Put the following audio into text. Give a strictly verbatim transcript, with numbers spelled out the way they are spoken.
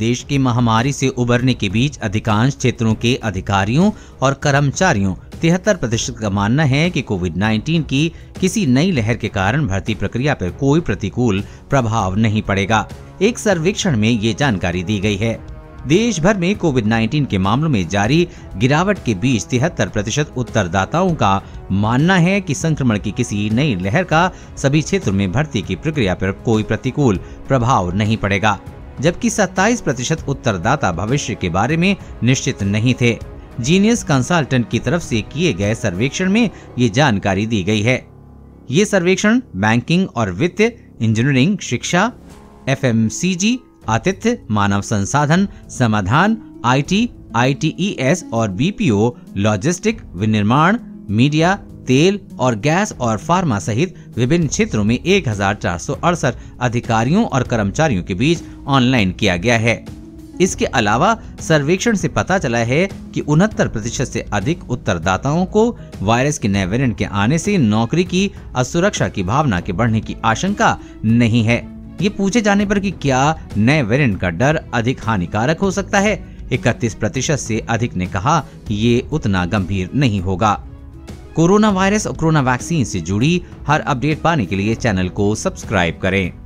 देश की महामारी से उबरने के बीच अधिकांश क्षेत्रों के अधिकारियों और कर्मचारियों तिहत्तर प्रतिशत का मानना है कि कोविड उन्नीस की किसी नई लहर के कारण भर्ती प्रक्रिया पर कोई प्रतिकूल प्रभाव नहीं पड़ेगा। एक सर्वेक्षण में ये जानकारी दी गई है। देश भर में कोविड उन्नीस के मामलों में जारी गिरावट के बीच तिहत्तर प्रतिशत उत्तरदाताओं का मानना है कि संक्रमण की किसी नई लहर का सभी क्षेत्रों में भर्ती की प्रक्रिया पर कोई प्रतिकूल प्रभाव नहीं पड़ेगा, जबकि सत्ताईस प्रतिशत उत्तरदाता भविष्य के बारे में निश्चित नहीं थे। जीनियस कंसल्टेंट की तरफ से किए गए सर्वेक्षण में ये जानकारी दी गई है। ये सर्वेक्षण बैंकिंग और वित्त, इंजीनियरिंग, शिक्षा, एफ एम सी जी, आतिथ्य, मानव संसाधन, समाधान, I T, I T E S और बी पी ओ, लॉजिस्टिक, विनिर्माण, मीडिया, तेल और गैस और फार्मा सहित विभिन्न क्षेत्रों में एक हजार चार सौ अड़सठ अधिकारियों और कर्मचारियों के बीच ऑनलाइन किया गया है। इसके अलावा सर्वेक्षण से पता चला है कि उनहत्तर प्रतिशत से अधिक उत्तरदाताओं को वायरस के नए वेरिएंट के आने से नौकरी की असुरक्षा की भावना के बढ़ने की आशंका नहीं है। ये पूछे जाने पर कि क्या नए वेरिएंट का डर अधिक हानिकारक हो सकता है, इकतीस प्रतिशत से अधिक ने कहा कि ये उतना गंभीर नहीं होगा। कोरोना वायरस और कोरोना वैक्सीन से जुड़ी हर अपडेट पाने के लिए चैनल को सब्सक्राइब करें।